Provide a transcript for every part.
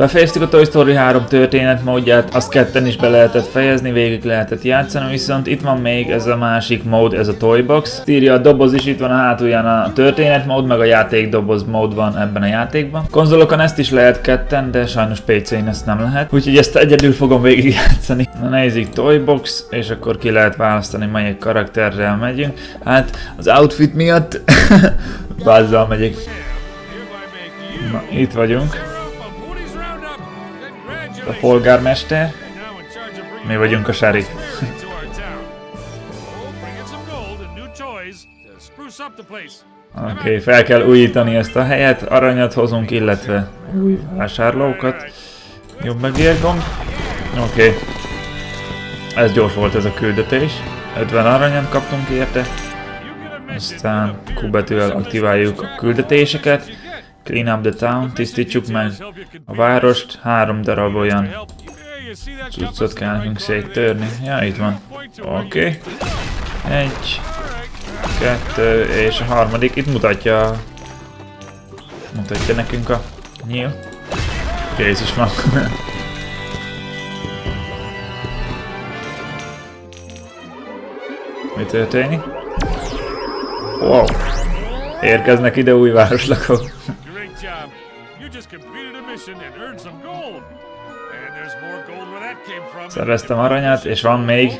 Befejeztük a Toy Story 3 történetmódját, azt ketten is be lehetett fejezni, végig lehetett játszani, viszont itt van még ez a másik mód, ez a Toybox. Írja a doboz is, itt van a hátulján a történetmód, meg a játékdoboz mód van ebben a játékban. Konzolokon ezt is lehet ketten, de sajnos PC-n ezt nem lehet, úgyhogy ezt egyedül fogom végig játszani. Na nézzük, Toybox, és akkor ki lehet választani, melyik karakterrel megyünk. Hát az outfit miatt Buzz-zal megyek. Na, itt vagyunk. A polgármester. Mi vagyunk a sheriff. Oké, fel kell újítani ezt a helyet, aranyat hozunk, illetve új vásárlókat. Jobb megérgom. Oké. Ez gyors volt ez a küldetés. 50 aranyat kaptunk érte. Aztán Q betűvel aktiváljuk a küldetéseket. Clean up the town, tisztítsuk meg a várost, 3 darab olyan cuccot kell nekünk széttörni. Ja, itt van. Oké. 1, 2, és a harmadik. Itt mutatja nekünk a nyíl. Kész is van. Mi történik? Wow! Érkeznek ide új városlakok. Szereztem aranyát, és van még.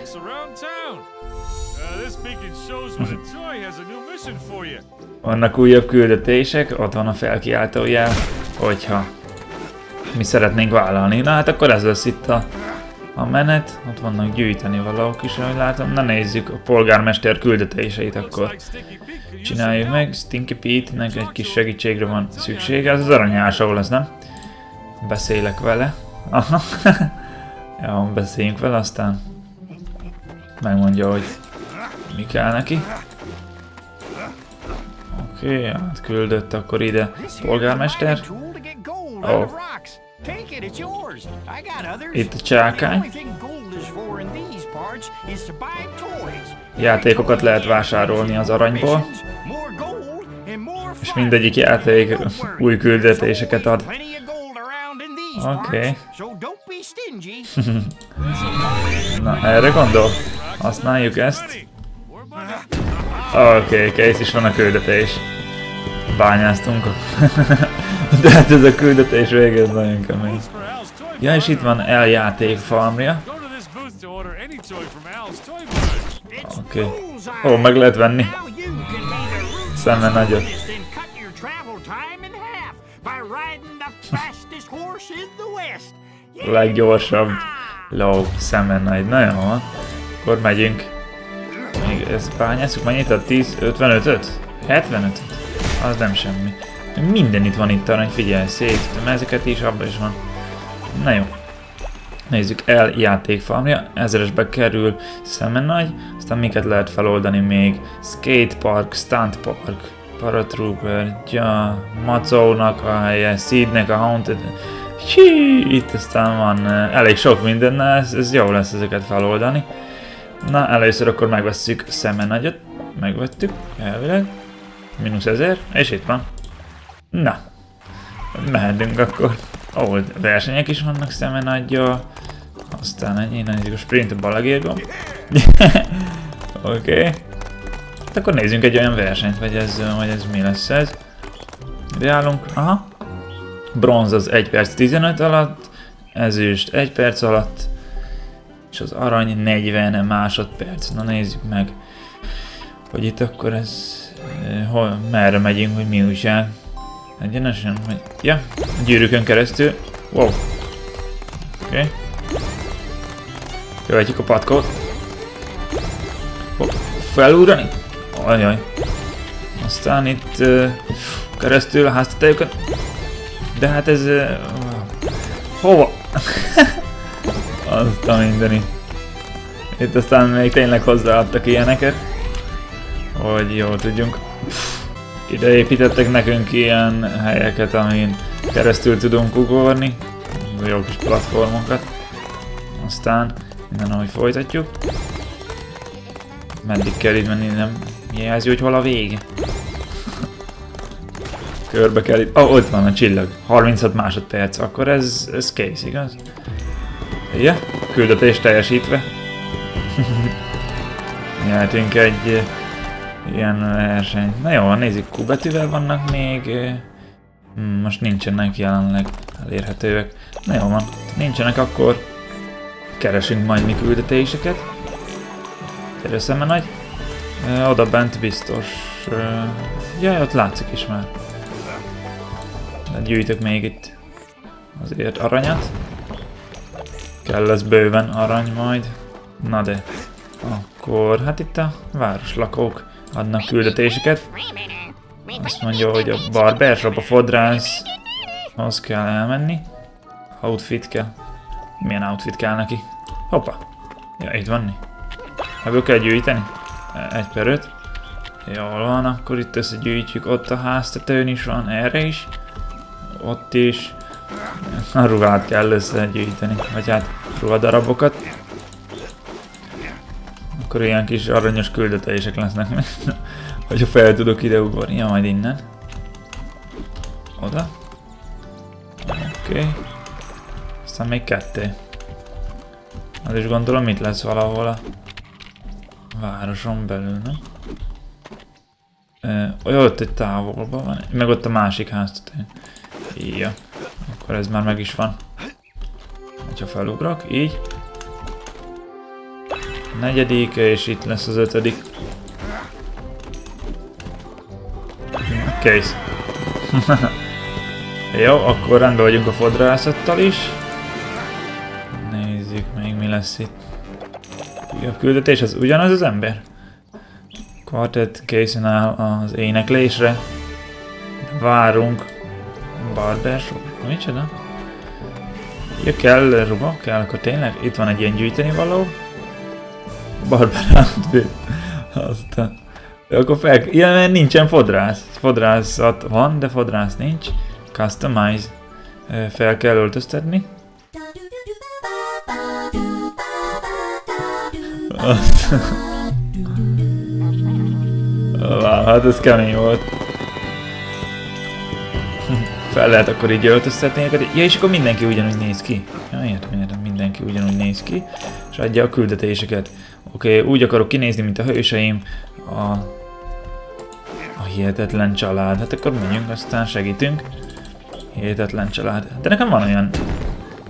Vannak újabb küldetések, ott van a felkiáltójel, hogyha mi szeretnénk vállalni. Na hát akkor ez lesz itt a menet, ott vannak gyűjteni valók is, ahogy látom. Na nézzük a polgármester küldetéseit, akkor csináljuk meg. Stinky Pete-nek egy kis segítségre van szüksége, ez az aranyás, ahol ez nem? Beszélek vele. Aha. Jó, beszéljünk vele, aztán megmondja, hogy mi kell neki. Oké, hát küldött akkor ide polgármester. Oh. Itt a csákány. Játékokat lehet vásárolni az aranyból. És mindegyik játék új küldetéseket ad. Oké. Na, erre gondol? Használjuk ezt. Oké, kész is van a küldetés. Bányáztunk. De hát ez a küldetés vége, ez nagyon kemény. Ja, és itt van El játék farmja. Oké. Ó, meg lehet venni. Szemben nagyot. Leggyorsabb ló, szemben nagy. Na jó, akkor megyünk. Még ezt bányászunk, mennyit a 10, 55-öt? 75-öt? Az nem semmi. Minden itt van itt arany, figyelj, szétütöm ezeket is, abban is van. Na jó. Nézzük, El játékfarmja, 1000-esbe kerül, szemben nagy, aztán miket lehet feloldani még? Skatepark, stuntpark, paratrooper, ja, Macónak a helye, Sidnek a haunted... Hí, itt aztán van elég sok minden, na ez jó lesz ezeket feloldani. Na, először akkor megvesszük szemben nagyot, megvettük, elvileg, -1000, és itt van. Na, mehetünk akkor. Ó, versenyek is vannak szemben nagyja. Aztán ennyi, nézzük a sprint, a balagérgom. Oké. Hát akkor nézzünk egy olyan versenyt, vagy ez mi lesz ez. Ideálunk, aha. Bronz az 1 perc 15 alatt, ezüst 1 perc alatt, és az arany 40 másodperc. Na nézzük meg, hogy itt akkor ez, hol, merre megyünk, hogy mi újság. Egyenesen, hogy... Ja, gyűrűkön keresztül. Wow. Oké. Követjük a patkót. Hopp, felúrani? Ajaj. Aztán itt keresztül a háztatályokon. De hát ez... hova? Azt a mindeni. Itt aztán még tényleg hozzáadtak ilyeneket. Hogy jól tudjunk. Ide építettek nekünk ilyen helyeket, amin keresztül tudunk ugorni. Jó kis platformokat. Aztán innen ahogy folytatjuk. Meddig kell itt menni, nem jelzi, hogy hol a vége. körbe kell itt. Oh, ott van a csillag. 36 másodperc. Akkor ez kész, igaz? Igen? Küldetés teljesítve. Nyertünk egy ilyen versenyt. Na jó, nézzük, Q betűvel vannak még. Most nincsenek jelenleg elérhetőek. Na jó van, nincsenek, akkor keresünk majd mi küldetéseket. Tereszem a nagy. Oda bent biztos. Jaj, ott látszik is már. De gyűjtök még itt azért aranyat. Kell lesz bőven arany majd. Na de, akkor hát itt a városlakók adnak küldetéseket. Azt mondja, hogy a barbershop, a fodrászhoz kell elmenni. Outfit kell. Milyen outfit kell neki? Hoppa! Ja, itt vanni. Ebből kell gyűjteni. 1/5. Jól van, akkor itt összegyűjtjük. Ott a háztetőn is van, erre is. Ott is. A ruhát kell összegyűjteni. Vagy hát ruhadarabokat. Akkor ilyen kis aranyos küldetések lesznek meg. Hogyha fel tudok ide ugorni, ja, majd innen. Oda. Oké. Aztán még 2. Az is gondolom, itt lesz valahol a városon belül, nem? Ott egy távolban van, meg ott a másik háztetőn. Ja, akkor ez már meg is van. Ha felugrok, így. A 4. és itt lesz az 5. Kész. Jó, akkor rendben vagyunk a fodrászattal is. Nézzük még, mi lesz itt. A küldetés az ugyanaz az ember? Quartet készen áll az éneklésre. Várunk. Barbershop? Micsoda? Ja, kell ruha? Kell, akkor tényleg? Itt van egy ilyen gyűjteni való. Barber outfit. Aztán... Akkor fel... Ja, mert nincsen fodrász. Fodrászat van, de fodrász nincs. Customize. Fel kell öltöztetni. Hát ez kemény volt. Fel lehet akkor így öltöztetni őket. Ja, és akkor mindenki ugyanúgy néz ki. Ja, értem, mindenki ugyanúgy néz ki. És adja a küldetéseket. Oké, úgy akarok kinézni, mint a hőseim. A hihetetlen család. Hát akkor menjünk, aztán segítünk. Hihetetlen család. De nekem van olyan...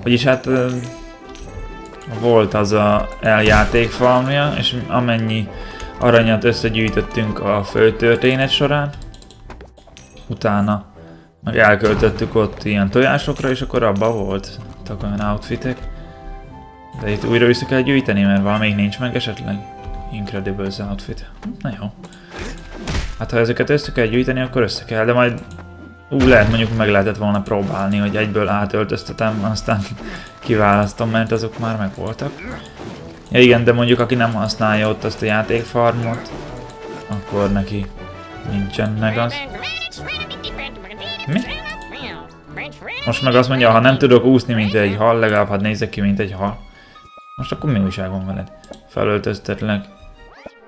Vagyis hát... Volt az a eljáték falmja, és amennyi aranyat összegyűjtöttünk a főtörténet során, utána meg elköltöttük ott ilyen tojásokra, és akkor abba voltak olyan outfitek. De itt újra vissza kell gyűjteni, mert valamelyik nincs meg esetleg. Incredibles outfit. Na jó. Hát ha ezeket össze kell gyűjteni, akkor össze kell, de majd úgy lehet, mondjuk meg lehetett volna próbálni, hogy egyből átöltöztetem, aztán kiválasztom, mert azok már megvoltak. Ja igen, de mondjuk aki nem használja ott azt a játékfarmot, akkor neki nincsen meg az. Mi? Most meg azt mondja, ha nem tudok úszni, mint egy hal, legalább hát nézzek ki, mint egy hal. Most akkor mi újság van veled? Felöltöztetlek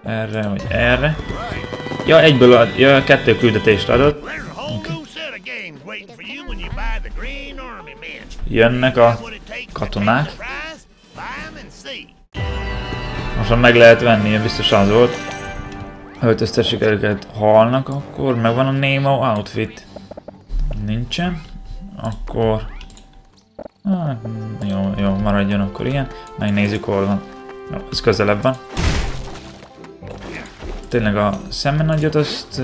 erre, vagy erre. Ja, egyből ad, ja, 2 küldetést adott. Jönnek a katonák. Most meg lehet venni, biztos az volt. Öltöztessük őket, halnak, akkor megvan a Nemo outfit. Nincsen. Akkor... Ah, jó, jó, maradjon akkor ilyen. Megnézzük, hol van. Jó, ez közelebb van. Tényleg a szemenagyot azt...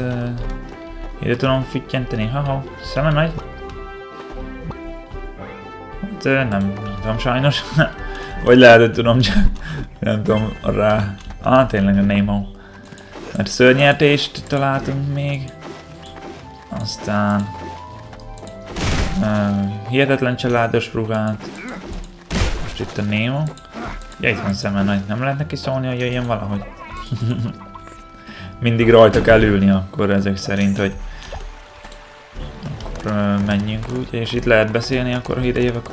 ide tudom füttyenteni, ha-ha, szemenagy. Hát nem tudom sajnos. Vagy lehet, hogy tudom, csak nem tudom rá. Ah, tényleg a Nemo. Mert szörnyertést találtunk még. Aztán... hihetetlen családos ruhát. Most itt a Nemo. Ja, itt van szemenagy. Nem lehet neki szólni, hogy jöjjön valahogy. Mindig rajta kell ülni akkor ezek szerint, hogy... Akkor menjünk úgy, és itt lehet beszélni, akkor ha ide jövök.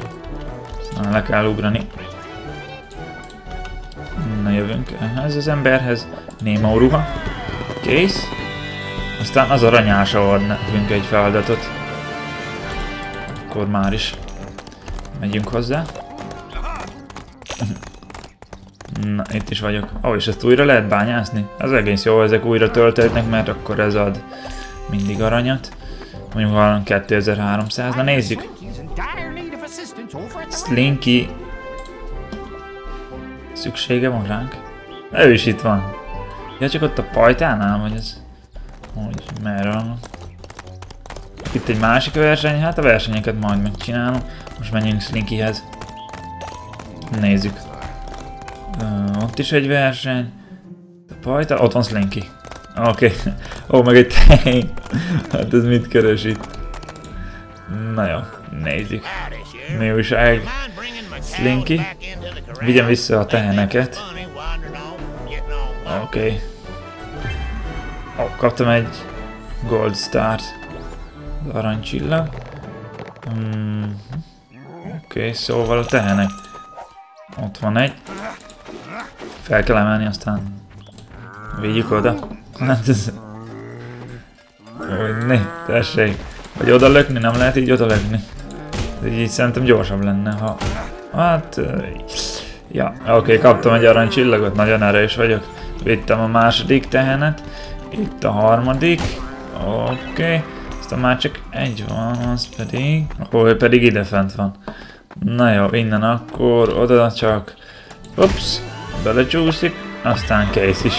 Aztán le kell ugrani. Na jövünk ehhez az emberhez. Nemo ruha. Kész. Aztán az aranyása ad nekünk egy feladatot. Akkor már is megyünk hozzá. Na, itt is vagyok. Oh, és ezt újra lehet bányászni? Ez egész jó, ezek újra töltődnek, mert akkor ez ad mindig aranyat. Mondjuk valami 2300. Na nézzük. Slinky. Szüksége van ránk? Ő is itt van. Ja, csak ott a pajtánál, vagy ez? Úgy, merre van? Itt egy másik verseny, hát a versenyeket majd megcsinálom. Most menjünk Slinkyhez. Nézzük. Ott is egy verseny. A pajta, ott van Slinky. Oké. Ó, meg egy tehén. Hát ez mit keresít? Na jó, nézzük. Mi újság? Slinky. Vigyem vissza a teheneket. Oké. Ó, kaptam egy Gold Start. Aranycsillag. Oké, szóval a tehenek. Ott van egy. Fel kell emelni, aztán vigyük oda. Hát ez... Né, tessék. Vagy oda lökni, nem lehet így oda lökni. Így szerintem gyorsabb lenne, ha... Hát... Ja, oké, kaptam egy aranycsillagot, nagyon erős vagyok. Vittem a második tehenet. Itt a harmadik. Oké. Aztán már csak egy van, az pedig... Akkor ő pedig ide fent van. Na jó, innen akkor oda csak... Ups! Belecsúszik, aztán kész is.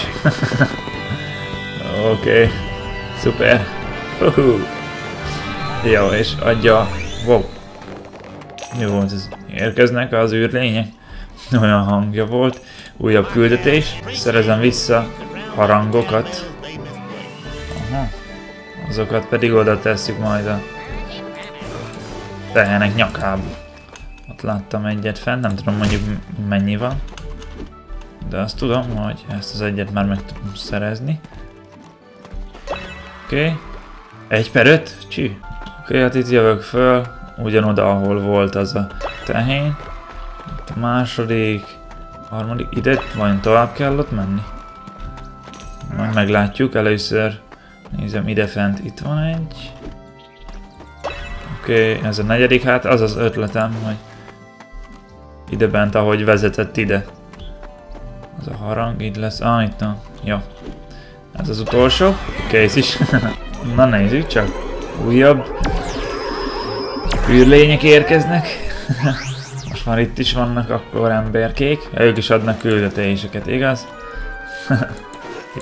Oké, szuper. Jó, és adja... Wow! Mi volt ez? Érkeznek az űrlények? Olyan hangja volt. Újabb küldetés. Szerezem vissza harangokat. Aha. Azokat pedig oda tesszük majd a tehenek nyakába. Ott láttam egyet fent, nem tudom mondjuk mennyi van. De azt tudom, hogy ezt az egyet már meg tudom szerezni. Oké. 1/5? Csű. Oké, hát itt jövök föl. Ugyanoda, ahol volt az a tehén. Itt a második, harmadik. Ide van, tovább kell ott menni. Majd meglátjuk először. Nézem, idefent itt van egy. Oké, ez a negyedik, hát az az ötletem, hogy ide bent, ahogy vezetett ide. Az a harang, így lesz. Ah, itt van. Jó. Ez az utolsó. Kész is. Na nézzük csak. Újabb űrlények érkeznek. Most már itt is vannak akkor emberkék. Ők is adnak küldetéseket, igaz?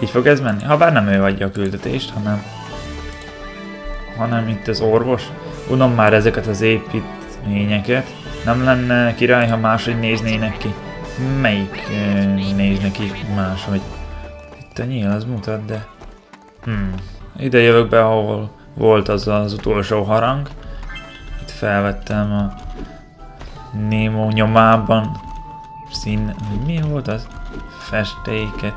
Így fog ez menni? Habár nem ő adja a küldetést, hanem itt az orvos. Unom már ezeket az építményeket. Nem lenne király, ha máshogy néznének ki. Melyik néz neki máshogy? Itt a nyíl, az mutat, de... Ide jövök be, ahol volt az az utolsó harang. Itt felvettem a... Nemo nyomában... Mi volt az? Festéket.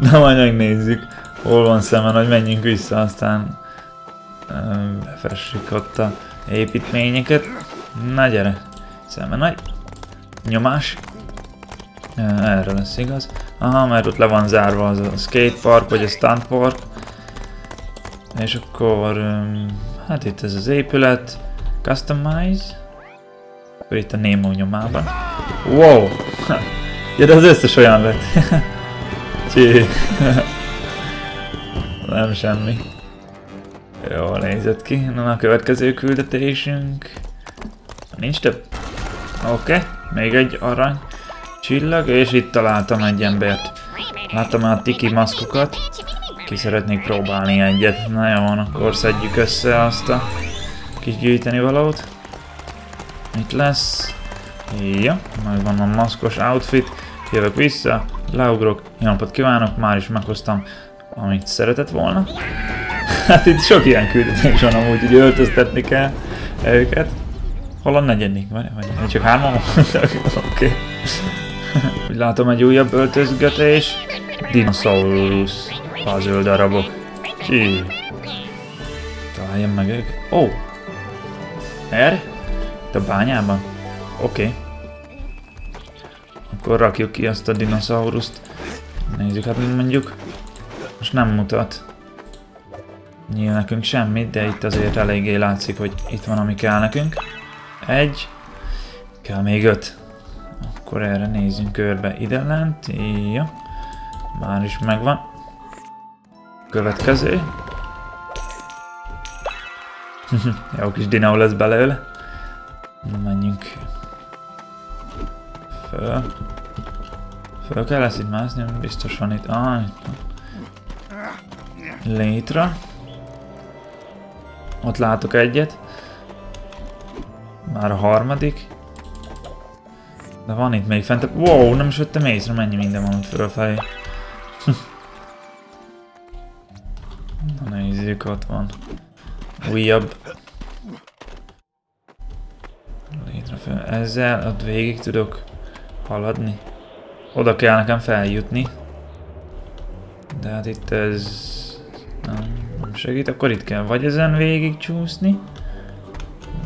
Na majd megnézzük, hol van szemben, hogy menjünk vissza, aztán... Befessük ott a építményeket. Na gyere! Szemben nagy... Nyomás. Erre lesz igaz. Aha, mert ott le van zárva az a skatepark, vagy a stuntpark. És akkor... hát itt ez az épület. Customize. Akkor itt a Nemo nyomában. Wow! Ja, de az összes olyan lett. Csí. Nem semmi. Jól nézett ki. Na, a következő küldetésünk. Nincs több. Oké. Még egy arany csillag, és itt találtam egy embert. Láttam már a Tiki maszkokat. Ki szeretnék próbálni egyet. Na jó, akkor szedjük össze azt a kis gyűjteni valót. Itt lesz. Ja, megvan a maszkos outfit. Jövök vissza, leugrok. Jó napot kívánok, már is meghoztam, amit szeretett volna. Hát itt sok ilyen küldetés van amúgy, hogy öltöztetni kell őket. Hol a negyedik? Vagy csak hárman voltak? Oké. Úgy látom egy újabb öltözgetés. Dinosaurus. Puzzle darabok. Csí. Találjam meg őket. Ó! Oh. Erre? Itt a bányában? Oké. Akkor rakjuk ki azt a dinoszaurust. Nézzük, hát mint mondjuk. Most nem mutat nyilván nekünk semmit, de itt azért eléggé látszik, hogy itt van, ami kell nekünk. Egy, kell még öt. Akkor erre nézzünk körbe ide lent. Ja, már is megvan. Következő. Jó kis dinó lesz belőle. Menjünk föl. Föl kell ezt itt mászni, biztos van itt. Ah, itt van. Létre. Ott látok egyet. Már a harmadik. De van itt még fent. Wow, nem is vettem észre, mennyi minden van ott fölfelé. Na nézzük, ott van. Újabb. Létre föl. Ezzel ott végig tudok haladni. Oda kell nekem feljutni. De hát itt ez... nem segít, akkor itt kell vagy ezen végig csúszni,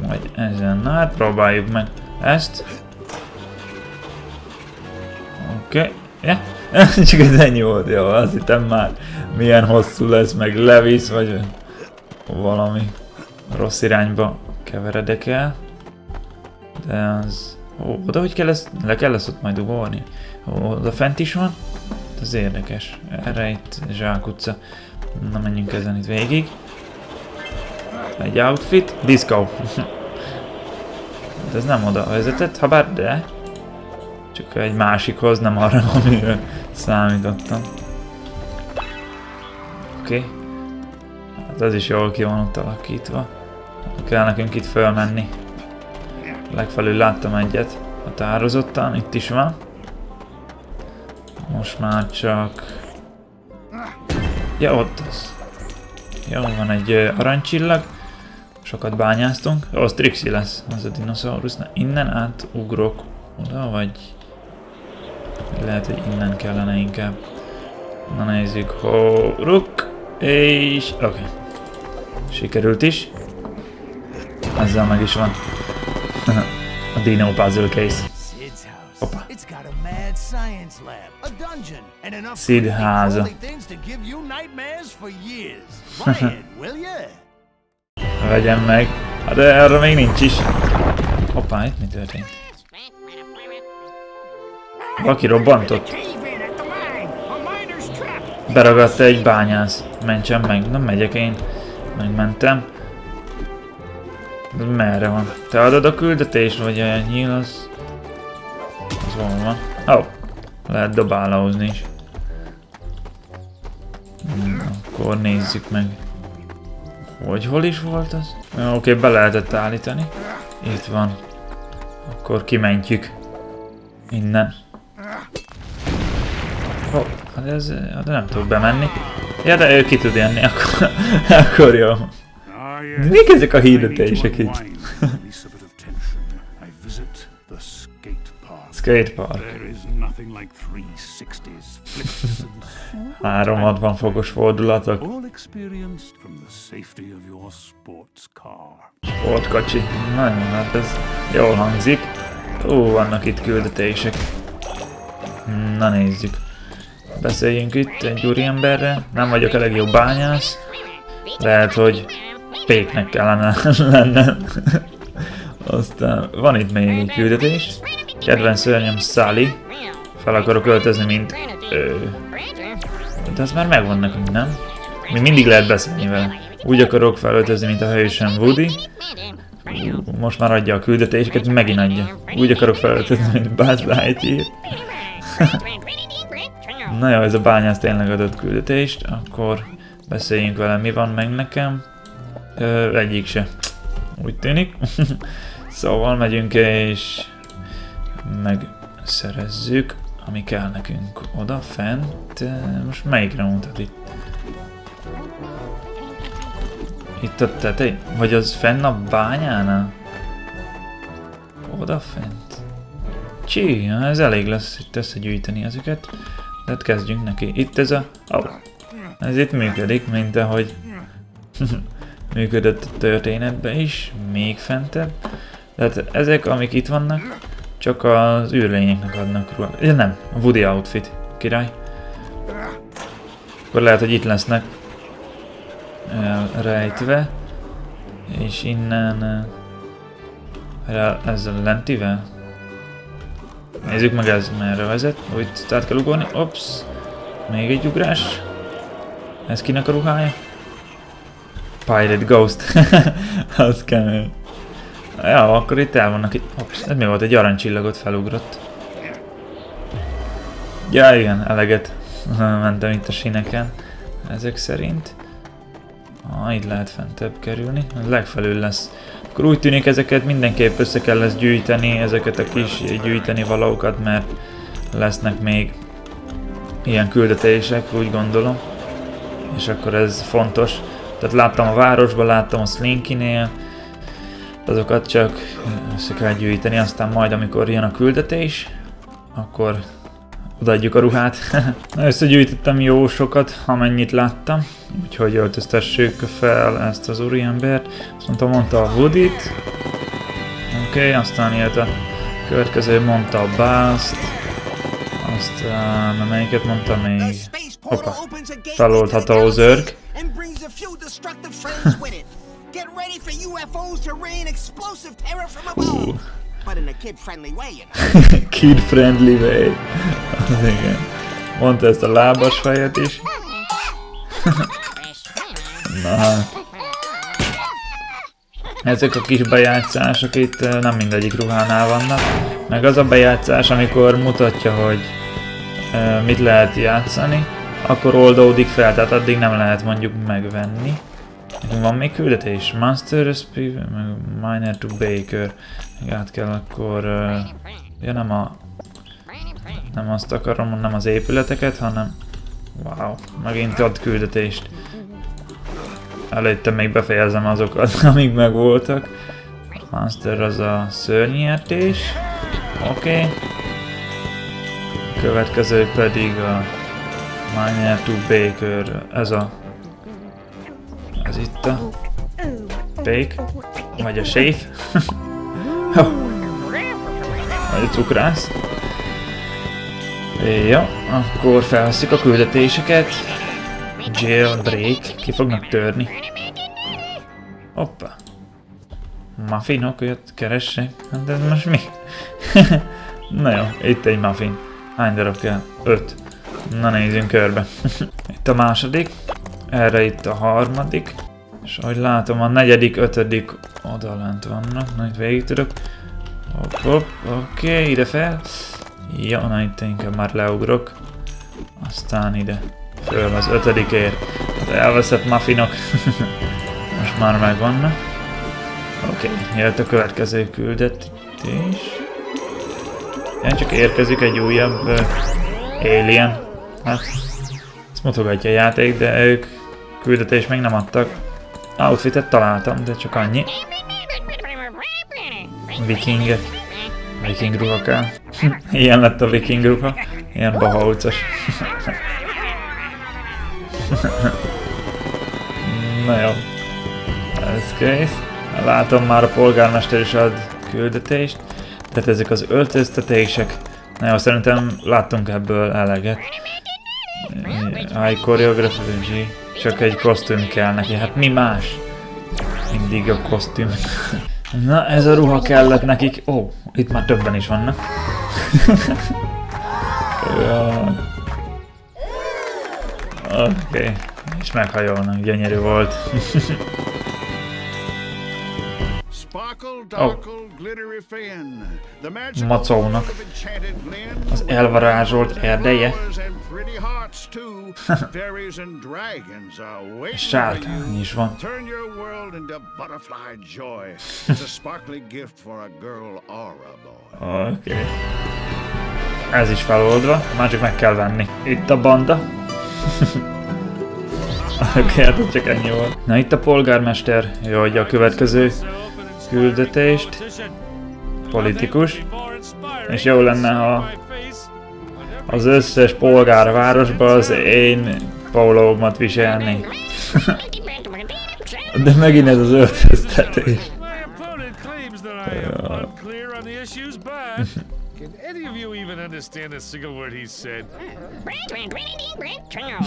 vagy ezen. Na hát próbáljuk meg ezt. Oké. Okay. Yeah. Csak ez ennyi volt, jó, azt hittem már milyen hosszú lesz, meg levisz, vagy valami rossz irányba keveredek el. De az... ó, oda hogy kell ezt, le kell ezt ott majd ugorni. Oda fent is van. Ez érdekes. Erre itt zsákutca. Na menjünk ezen itt végig. Egy outfit. Disco. Ez nem oda vezetett, ha bár de. Csak egy másikhoz, nem arra, amiről számítottam. Oké. Okay. Hát ez is jól ki van ott alakítva. Kell nekünk itt fölmenni. Legfelül láttam egyet határozottan, itt is van. Most már csak... ja, ott az. Jó, van egy aranycsillag. Sokat bányáztunk. Ó, az Trixie lesz, az a dinoszaurusz. Na, innen átugrok oda, vagy... lehet, hogy innen kellene inkább. Na nézzük, horuk, és... oké. Okay. Sikerült is. Ezzel meg is van. A Dino Puzzle Case. Hoppá. Sid háza. Vegyem meg. De arra még nincs is. Hoppá, itt mi történt? Valaki robbantott. Beragadta egy bányász. Mentsen meg. Nem megyek én. Megmentem. Merre van? Te adod a küldetést, vagy olyan nyíl az? Az van, van. Ó, lehet dobálózni is. Akkor nézzük meg. Hogy hol is volt az? Oké, okay, be lehetett állítani. Itt van. Akkor kimentjük. Innen. Ó, hát ez... de nem tudok bemenni. Ja, de ő ki tud jönni, akkor, akkor jó. De mik ezek a hirdetések itt? Skatepark. 360 fokos fordulatok. Sportkocsi. Na jó, hát ez jól hangzik. Ó, vannak itt küldetések. Na nézzük. Beszéljünk itt egy úriemberre. Nem vagyok elég jó bányász. Lehet, hogy péknek kellene lennem. Aztán van itt még egy küldetés. Kedvenc szörnyem Sally. Fel akarok öltözni, mint ő. De az már megvan nekünk, nem? Még mindig lehet beszélni vele. Úgy akarok felöltözni, mint a hősöm Woody. Most már adja a küldetéseket, megint adja. Úgy akarok felöltözni, mint Buzz Lightyear. Na jó, ez a bányász tényleg adott küldetést. Akkor beszéljünk vele, mi van meg nekem. Egyik se. Úgy tűnik. Szóval megyünk és megszerezzük, ami kell nekünk oda fent. Most melyikre mutat itt? Itt a tetej? Vagy az fenn a bányánál? Oda fent. Csí, ez elég lesz itt összegyűjteni ezeket. De hát kezdjünk neki. Itt ez a... oh, ez itt működik, mint ahogy... működött a történetben is, még fentebb. Tehát ezek, amik itt vannak, csak az űrlényeknek adnak ruhát. Ja, nem, a Woody outfit, király. Akkor lehet, hogy itt lesznek elrejtve. És innen... ezzel lentivel? Nézzük meg, ez merre vezet. Úgy át kell ugorni. Ops! Még egy ugrás. Ez kinek a ruhája? Pirate Ghost. Az kemény. Ja, akkor itt el vannak. Ops, ez mi volt? Egy aranycsillagot felugrott. Ja, igen, eleget. Mentem itt a sineken. Ezek szerint. Ah, így lehet fentebb kerülni. Legfelül lesz. Akkor úgy tűnik, ezeket mindenképp össze kell lesz gyűjteni, ezeket a kis gyűjteni valókat, mert lesznek még ilyen küldetések, úgy gondolom. És akkor ez fontos. Tehát láttam a városban, láttam a Slinky-nél, azokat csak össze kell gyűjteni, aztán majd amikor jön a küldetés, akkor odaadjuk a ruhát. Összegyűjtöttem jó sokat, amennyit láttam, úgyhogy öltöztessük fel ezt az úriembert. Azt mondta a Woody-t. Oké, aztán jött a következő, mondta a Buzz-t. Aztán melyiket mondta még? Hoppá, feloldható zörg. Kid-friendly way. Az igen. Mondta ezt a lábas fejet is. Na. Ezek a kis bejátszások itt nem mindegyik ruhánál vannak. Meg az a bejátszás, amikor mutatja, hogy mit lehet játszani, akkor oldódik fel, tehát addig nem lehet mondjuk megvenni. Van még küldetés? Master Speed, Miner to Baker. Át kell akkor... ja, nem a... Nem azt akarom, nem az épületeket, hanem... Wow, megint ad küldetést. Előtte még befejezem azokat, amik megvoltak. Master az a szörnyértés. Oké. Következő pedig a... Miner to Baker. Ez a... Ez itt a... Bake. Vagy a séf. Vagy a cukrász. Ja, akkor felveszik a küldetéseket. Jailbreak. Ki fognak törni. Hoppá. Muffinok jött, keressék. De ez most mi? Na jó, itt egy muffin. Hány darab kell? 5. Na nézzünk körbe. Itt a második. Erre itt a harmadik. És ahogy látom, a negyedik, ötödik oda lent vannak. Na itt végig tudok. Hopp, oké, ide fel. Ja, na itt inkább már leugrok. Aztán ide. Föl az ötödikért. Az elveszett muffinok. Most már megvannak. Oké, jött a következő küldetés. Igen, csak érkezik egy újabb alien. Hát, ezt mutogatja a játék, de ők küldetést még nem adtak. Outfitet találtam, de csak annyi. Vikinget. Viking ruha kell. Ilyen lett a viking ruha. Ilyen bahaucas. Na jó. Ez kész. Látom, már a polgármester is ad küldetést. Tehát ezek az öltöztetések. Na jó, szerintem láttunk ebből eleget. I choreography. Csak egy kosztüm kell neki. Hát mi más? Mindig a kosztüm. Na, ez a ruha kellett nekik. Ó, itt már többen is vannak. Ja. Oké. És meghajolnak, gyönyörű volt. Macónak az elvarázsolt erdeje. Sárkány is van. Oké. Ez is feloldva, már csak meg kell venni. Itt a banda. Oké, hát csak ennyi volt. Na itt a polgármester. Jó, hogy a következő küldetést. Politikus. És jó lenne, ha az összes polgár városban az én pólómat viselnék. De megint ez az öltöztetés. Can any of you even understand a single word he said?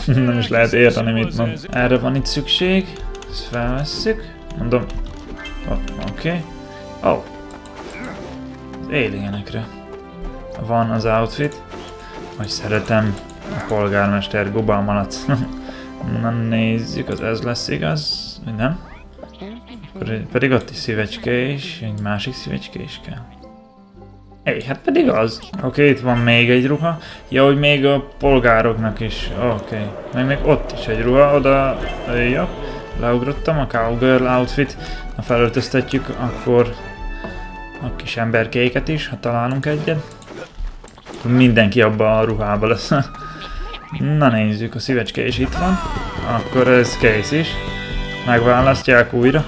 Nem is lehet érteni, mit mond. Erre van itt szükség. Ezt felvesszük. Mondom. Oké. Oh. Alienekre. Van az outfit. Hogy szeretem a polgármester gubalmalat. Na nézzük, az ez lesz igaz, vagy nem? Pedig ott is szívecske és egy másik szívecske is kell. Éj, hát pedig az. Oké, itt van még egy ruha. Ja, hogy még a polgároknak is. Oké. Meg még ott is egy ruha, oda jobb. Leugrottam, a cowgirl outfit. Na felöltöztetjük akkor a kis emberkéket is, ha találunk egyet. Akkor mindenki abba a ruhába lesz. Na nézzük, a szívecske is itt van. Akkor ez kész is. Megválasztják újra.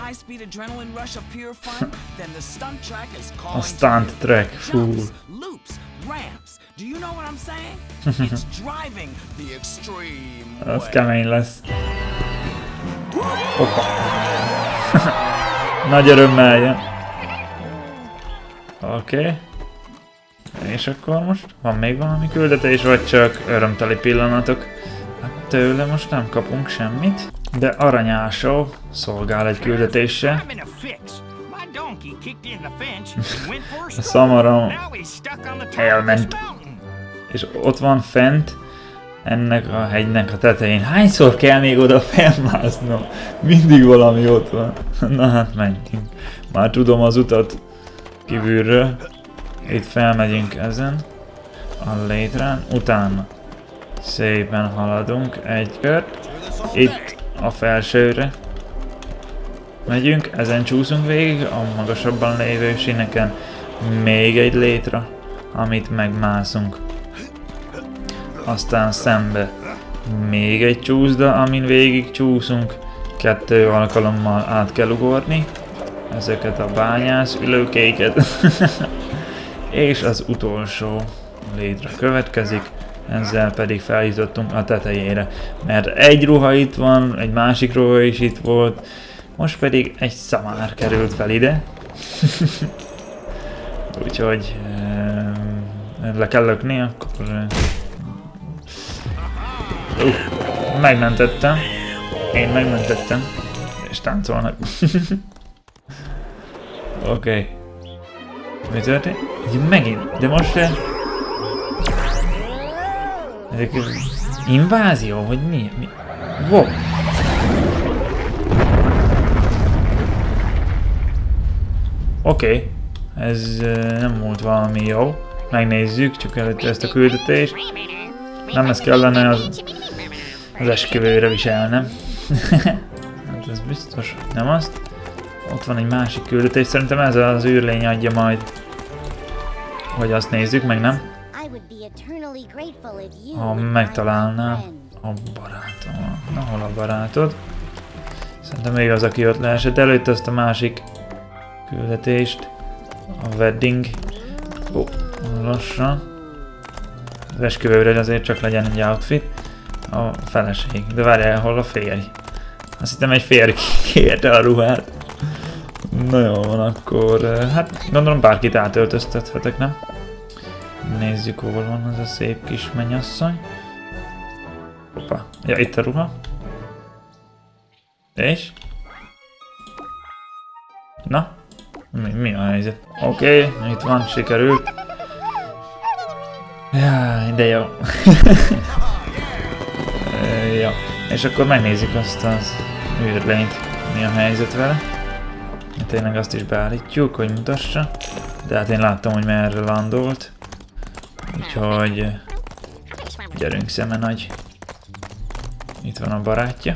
A stunt track, fú. Ez kemény lesz. Hoppa. Nagy örömmel jön. Oké. És akkor most van még valami küldetés, vagy csak örömteli pillanatok? Hát tőle most nem kapunk semmit. De aranyásó szolgál egy küldetéssel. A szamarom elment. És ott van fent ennek a hegynek a tetején. Hányszor kell még oda felmásznom? Mindig valami ott van. Na hát mentünk. Már tudom az utat kívülről. Itt felmegyünk ezen a létrán, utána szépen haladunk egy kört, itt a felsőre megyünk, ezen csúszunk végig, a magasabban lévő síneken még egy létra, amit megmászunk. Aztán szembe még egy csúszda, amin végig csúszunk, 2 alkalommal át kell ugorni ezeket a bányász ülőkéket. És az utolsó létre következik, ezzel pedig feljutottunk a tetejére. Mert egy ruha itt van, egy másik ruha is itt volt, most pedig egy szamár került fel ide. Úgyhogy le kell lökni, akkor... megmentettem. Én megmentettem. És táncolnak. Oké. Mi történt? Megint, de most ezek invázió, hogy mi? Wow! Oké, ez nem volt valami jó. Megnézzük, csak előtte ezt a küldetést. Nem ezt kellene az esküvőre viselnem. Hát ez biztos, nem azt? Ott van egy másik küldetés, szerintem ez az űrlény adja majd, hogy azt nézzük, meg nem? Ha megtalálnám a barátom. Na, hol a barátod? Szerintem még az, aki ott leesett. Előtt azt a másik küldetést. A wedding. Ó, lassan. Az esküvőre azért csak legyen egy outfit. A feleség. De várjál, hol a férj? Azt hittem egy férj kérte a ruhát. Na jó, van akkor, hát gondolom bárkit átöltöztethetek, nem? Nézzük, hol van az a szép kis mennyasszony. Hoppá, ja, itt a ruha. És? Na? Mi a helyzet? Oké, itt van, sikerült. Jaj, de jó. Ja, és akkor megnézzük azt az űrlényt, mi a helyzet vele. Tényleg azt is beállítjuk, hogy mutassa. De hát én láttam, hogy merre landolt. Úgyhogy... gyerünk, szeme nagy. Itt van a barátja.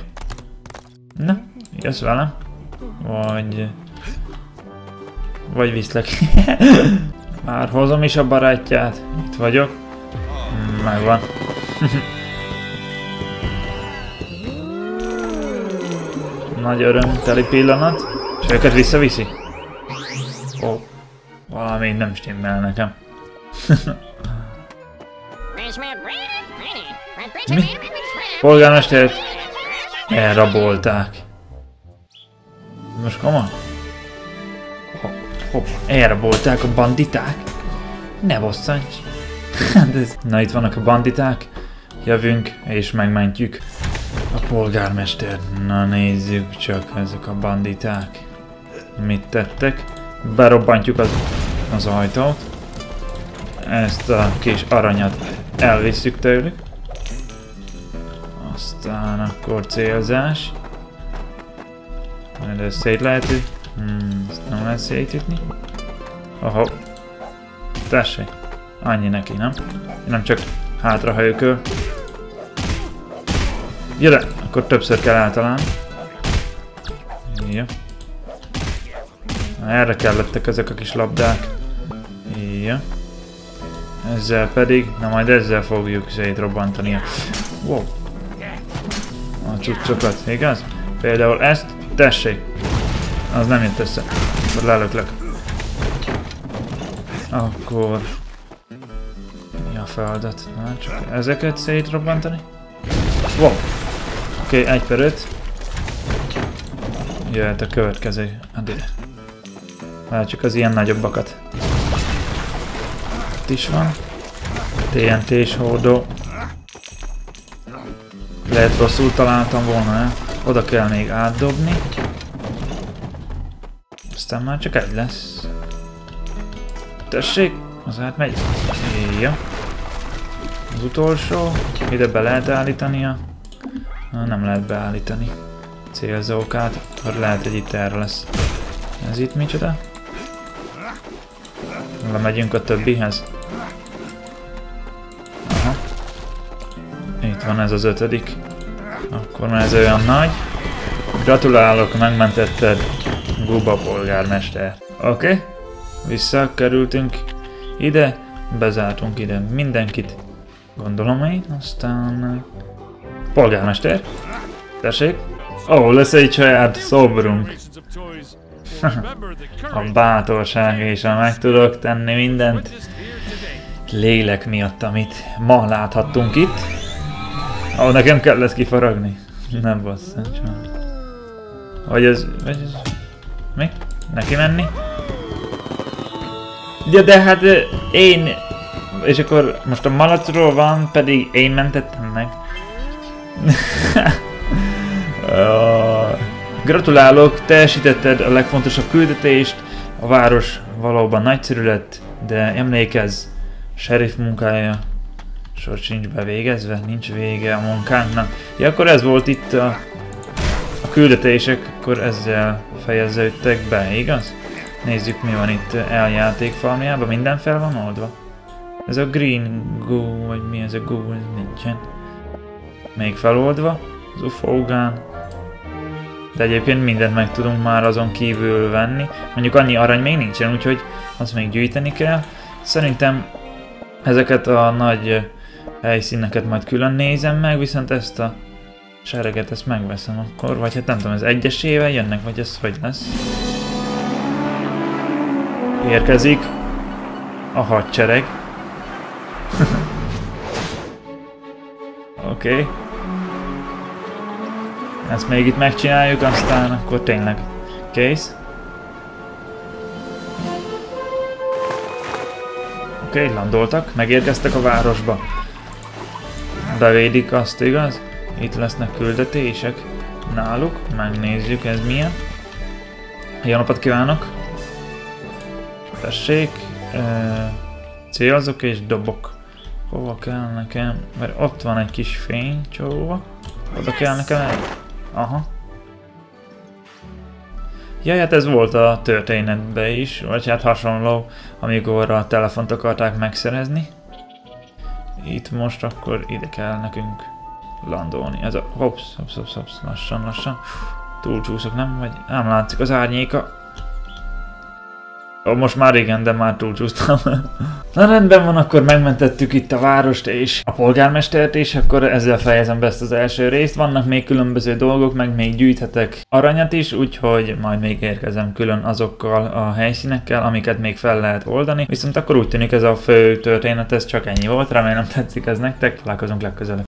Na, jössz velem. Vagy viszlek. Már hozom is a barátját. Itt vagyok. Megvan. Nagy örömteli pillanat. És őket visszaviszi? Ó, valami nem stimmel nekem. Mi? Polgármestert elrabolták. Most komoly? Hopp, elrabolták a banditák. Ne bosszanj! Na itt vannak a banditák, jövünk és megmentjük a polgármester. Na nézzük csak, ezek a banditák mit tettek. Berobbantjuk az ajtót. Ezt a kis aranyat elviszük tőlük. Aztán akkor célzás. De ezt szét lehet, ezt nem lehet szétütni. Aha. Tessék. Annyi neki, nem? Én nem csak hátrahajököl. Jöjjön! Akkor többször kell általán. Jó. Erre kellettek ezek a kis labdák. Jó. Ezzel pedig, na majd ezzel fogjuk szétrobbantani. Wow. A cuccokat, igaz? Például ezt, tessék! Az nem jött össze. Akkor lelöklök. Akkor... mi a feladat? Na, csak ezeket szétrobbantani. Wow! Oké, 1 per 5. Jöhet a következő. Adj ide. Látjuk az ilyen nagyobbakat. Itt is van. TNT-s hordó. Lehet rosszul találtam volna el. Oda kell még átdobni. Aztán már csak egy lesz. Tessék! Az átmegy. Ja. Az utolsó. Ide be lehet állítania. Nem lehet beállítani. Célzókát. Akkor lehet, hogy itt erre lesz. Ez itt micsoda? Lemegyünk a többihez. Aha. Itt van ez az 5. Akkor már ez olyan nagy. Gratulálok, megmentetted Guba polgármester. Oké. Visszakerültünk ide. Bezártunk ide mindenkit. Gondolom én. Aztán... polgármester. Tessék. Ó, lesz egy saját szobrunk. A bátorság és a meg tudok tenni mindent lélek miatt, amit ma láthattunk itt. Ó, nekem kellett kifaragni. Nem basszant. Vagy ez... mi? Neki menni? Ja, de hát én... és akkor most a malacról van, pedig én mentettem meg. Gratulálok, teljesítetted a legfontosabb küldetést, a város valóban nagyszerű lett, de emlékezz, sheriff munkája sor sincs bevégezve, nincs vége a munkánknak. Ja, akkor ez volt itt a küldetések, akkor ezzel fejeződtek be, igaz? Nézzük, mi van itt eljáték farmjában, minden fel van oldva. Ez a green goo, vagy mi ez a goo, ez nincsen. Még feloldva, az ufógán. De egyébként mindent meg tudunk már azon kívül venni. Mondjuk annyi arany még nincsen, úgyhogy azt még gyűjteni kell. Szerintem ezeket a nagy helyszíneket majd külön nézem meg, viszont ezt a sereget, ezt megveszem akkor. Vagy hát nem tudom, ez egyesével jönnek, vagy ez hogy lesz? Érkezik a hadsereg. Oké. Ezt még itt megcsináljuk, aztán akkor tényleg kész. Oké, landoltak, megérkeztek a városba. Bevédik azt, igaz? Itt lesznek küldetések náluk, megnézzük, ez milyen. Jó napot kívánok! Tessék, célzok és dobok. Hova kell nekem? Mert ott van egy kis fénycsóva. Oda kell nekem el... aha. Jaj, hát ez volt a történetben is, vagy hát hasonló, amikor a telefont akarták megszerezni. Itt most akkor ide kell nekünk landolni. Ez a... hops, hops, hops, hops, lassan, lassan. Túlcsúszok, nem? Vagy nem látszik az árnyéka. Most már igen, de már túlcsúsztam. Na rendben van, akkor megmentettük itt a várost és a polgármestert, és akkor ezzel fejezem be ezt az első részt. Vannak még különböző dolgok, meg még gyűjthetek aranyat is, úgyhogy majd még érkezem külön azokkal a helyszínekkel, amiket még fel lehet oldani. Viszont akkor úgy tűnik, ez a fő történet, ez csak ennyi volt. Remélem tetszik ez nektek, találkozunk legközelebb.